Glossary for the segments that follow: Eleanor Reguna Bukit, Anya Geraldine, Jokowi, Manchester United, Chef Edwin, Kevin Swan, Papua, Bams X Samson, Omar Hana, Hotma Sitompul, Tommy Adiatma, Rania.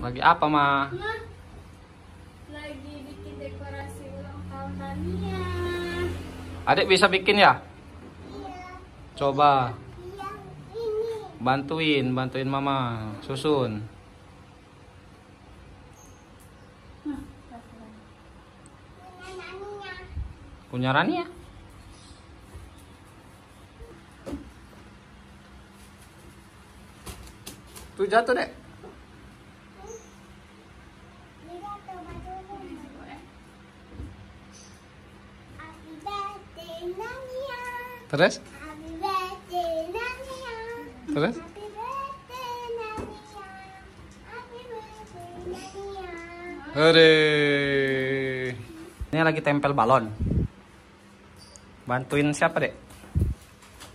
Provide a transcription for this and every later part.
Lagi apa, Ma? Ma, lagi bikin dekorasi ulang tahun Rania. Adik bisa bikin ya? Iya. Coba. Bantuin Mama susun. Punya Rania. Tuh jatuh, Dek. Terus? Terus? Hore. Ini lagi tempel balon. Bantuin siapa, Dek?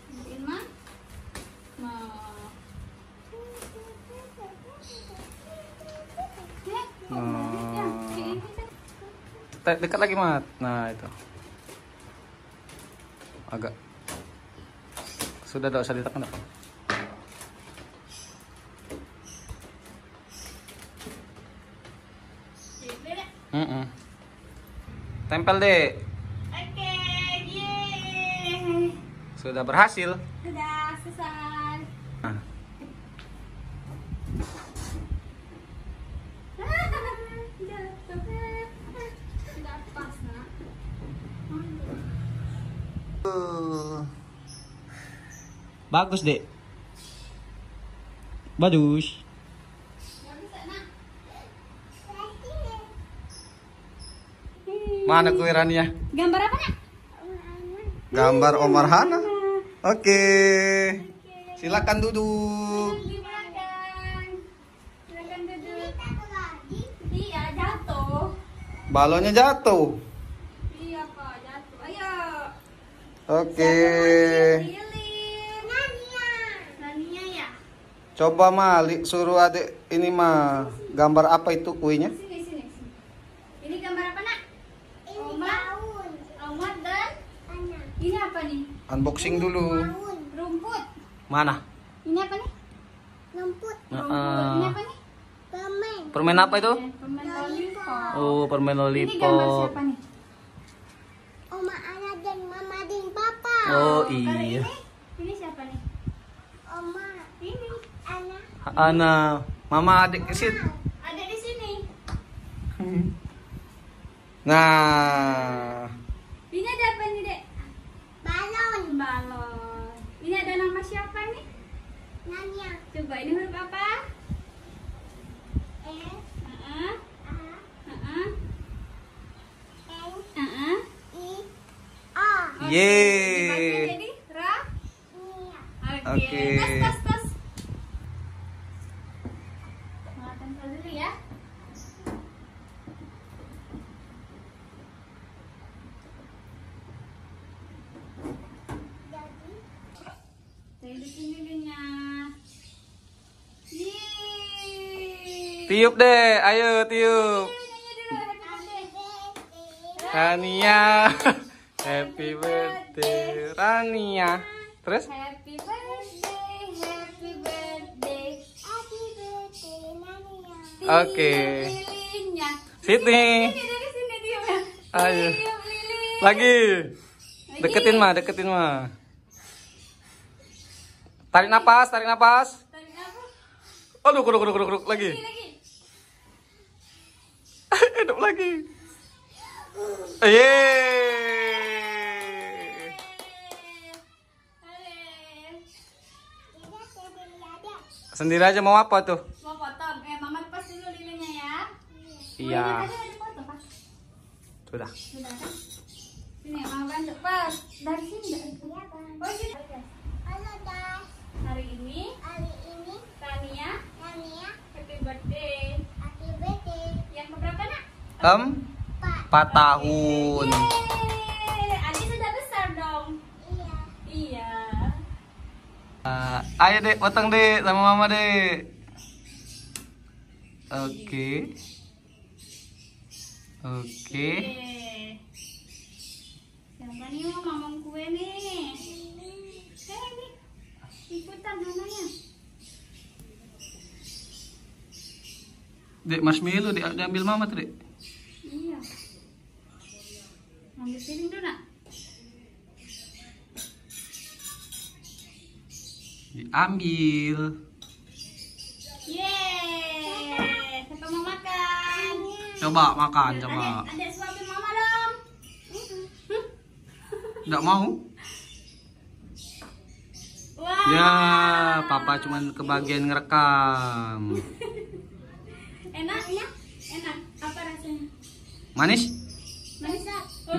Bantuin Ma. Ma. Dekat lagi, Ma. Nah, itu. Agak. Sudah, enggak usah ditekan, Dek. Tempel, Dek. Oke. Sudah berhasil. Sudah selesai. Nah. Tidak pas, Nak. Bagus, Dek. Bagus. Mana kue Rania? Gambar apa, Nak? Gambar Omar Hana. Oke. Silakan duduk. Silakan duduk. Iya, jatuh. Balonnya jatuh. Iya, Pak, jatuh. Ayo. Oke. Rania ya. Coba, Ma, suruh adik ini, Ma. Gambar apa itu kuenya? Ini apa nih? Unboxing dulu. Rumput. Mana? Ini apa nih? Rumput. Ini apa nih? Permen. Permen apa itu? Permen lollipop. Oh, permen lollipop. Ini gambar siapa nih? Oma Ana dan Mama dan Papa. Oh, iya. Ini siapa nih? Oma. Ini Ana. Ana. Mama adik ke sini. Adik di sini. Nah. Ini ada apa nih, Dek? Balon. Ini ada nama siapa nih? Rania. Coba ini huruf apa? S. I. O. Yeay. Dipakai jadi Ra. Oke. Tas. Mau tempel dulu ya. Tiup, Dek, ayo tiup. Rania, happy birthday Rania. Terus? Happy birthday Rania. Oke. Sini. Ayo. Lagi. Deketin, Ma, deketin, Ma. Tarik napas, tarik napas. Tarik napas. Aduh, kuruk lagi. Hidup lagi. Yeay. Sendiri aja mau apa tuh? Mau potong. Mama lepas dulu lilinnya ya. Iya. Sudah. Sini, Mama bantu pas. Dari sini enggak kelihatan. Oh, sini. Halo, guys. Hari ini Rania happy birthday. Happy birthday. Yang keberapa, Nak? 4 tahun. Yeay. Adi sudah besar dong. Iya. Ayo, Dek, potong, Dek, sama Mama, Dek. Oke. Yang tadi mau mamang kue nih. Ikutan namanya. Dek, marshmallow Dek diambil mama tuh Dek. Iya. Ambil piring dulu nak. Diambil. Yeay, siapa mau makan? Coba makan, ya, coba. Ada suapin mama dong. Nggak mau? Wow. Ya, papa cuman kebagian ngerekam. Enaknya, enak. Apa rasanya? Manis? Manis.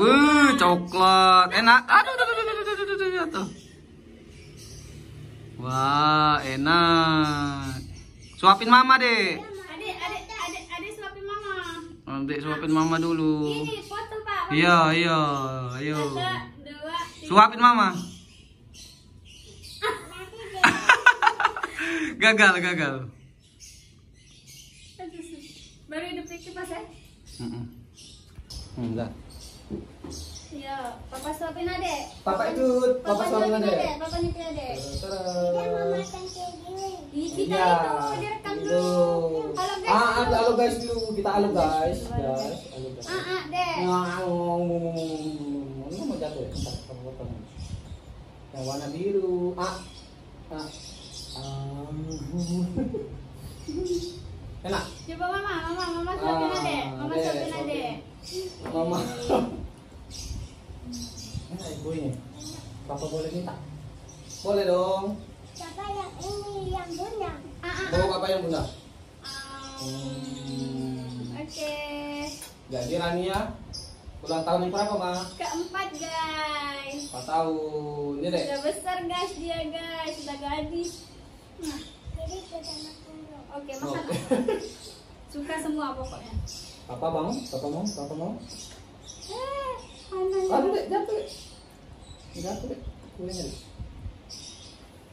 Wuh, coklat. Enak. Aduh. Wah, enak. Suapin mama, Dek. Adik suapin mama. Adik suapin mama dulu. Ini foto, Pak. Iya, ayo. Suapin mama. Gagal. Baru hidup lagi pas ya? Enggak. Iya, papa suapin adek. Papa ikut, papa suapin adek. Papa nyetir adek. Kita mau makan kayak gini. Kita itu mau direkam dulu. Halo guys dulu, kita halo guys. Dek. Ini mau jatuh ya? Yang warna biru. Enak. Coba mama suapin adek. Mama suapin adek. Mama. Enak ibunya. Papa boleh minta? Boleh dong. Papa yang ini yang bundang. Oh, papa yang bundang. Oke. Jadi Rania ulang tahun yang berapa, Ma? Keempat, guys. 4 tahun. Ini deh. Sudah besar, guys, dia, guys. Sudah gadis. Nah, jadi sudah makan. Oke, makan. Suka semua pokoknya. Papa mau? Papa mau? Aduh, Dek, jatuh, Dek. Kuenya, Dek.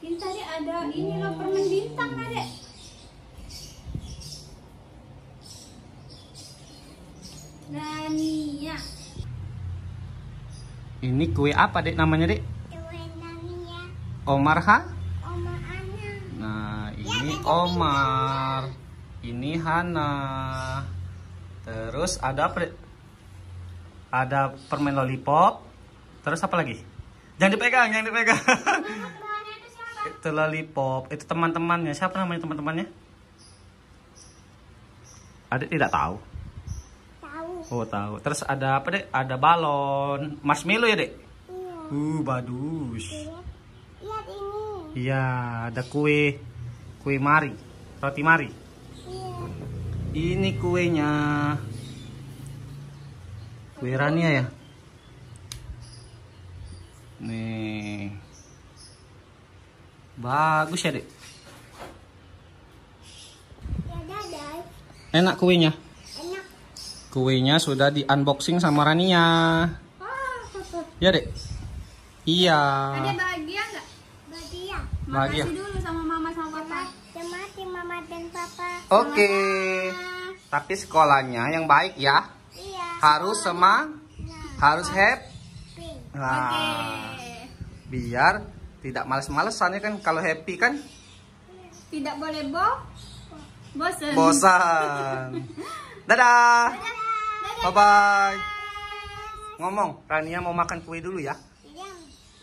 Kita, Dek, ada ini loh, permen bintang, Dek. Rania. Ini kue apa, Dek, namanya, Dek? Kue Rania. Omar Hana? Omar Hana. Nah, ini ya, Omar. Ini Hana. Terus ada apa, Dek? Ada permen lollipop. Terus apa lagi? Jangan dipegang. Itu lollipop. Itu teman-temannya. Siapa namanya teman-temannya? Adik tidak tahu. Oh, tahu. Terus ada apa, Dek? Ada balon. Marshmallow ya, Dek? Iya. Bagus. Lihat ini. Iya, ada kue. Kue mari. Roti mari. Iya. Ini kuenya. Kue Rania ya. Nih. Bagus ya, Dek. Enak kuenya. Kuenya sudah di unboxing sama Rania. Ya, Dek. Iya. Adek bahagia enggak? Bahagia. Makasih dulu sama mama sama papa. Terima kasih mama dan papa. Oke. Tapi sekolahnya yang baik ya. Harus semangat, harus happy. Nah, biar tidak males-malesan ya kan. Kalau happy kan tidak boleh bosan. Dadah. Bye-bye. Ngomong, Rania mau makan kue dulu ya. Iya,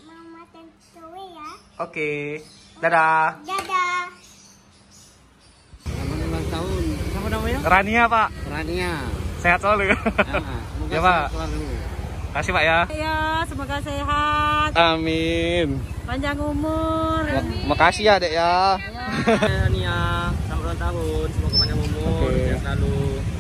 mau makan kue ya. Oke. Dadah. Selamat ulang tahun. Siapa namanya? Rania, Pak. Rania. Sehat selalu. Ya, Pak. Terima kasih, Pak ya. Ya, semoga sehat. Amin. Panjang umur. Amin. Makasih ya, Dek ya. Rania, selamat ulang tahun. Semoga panjang umur. Sehat selalu.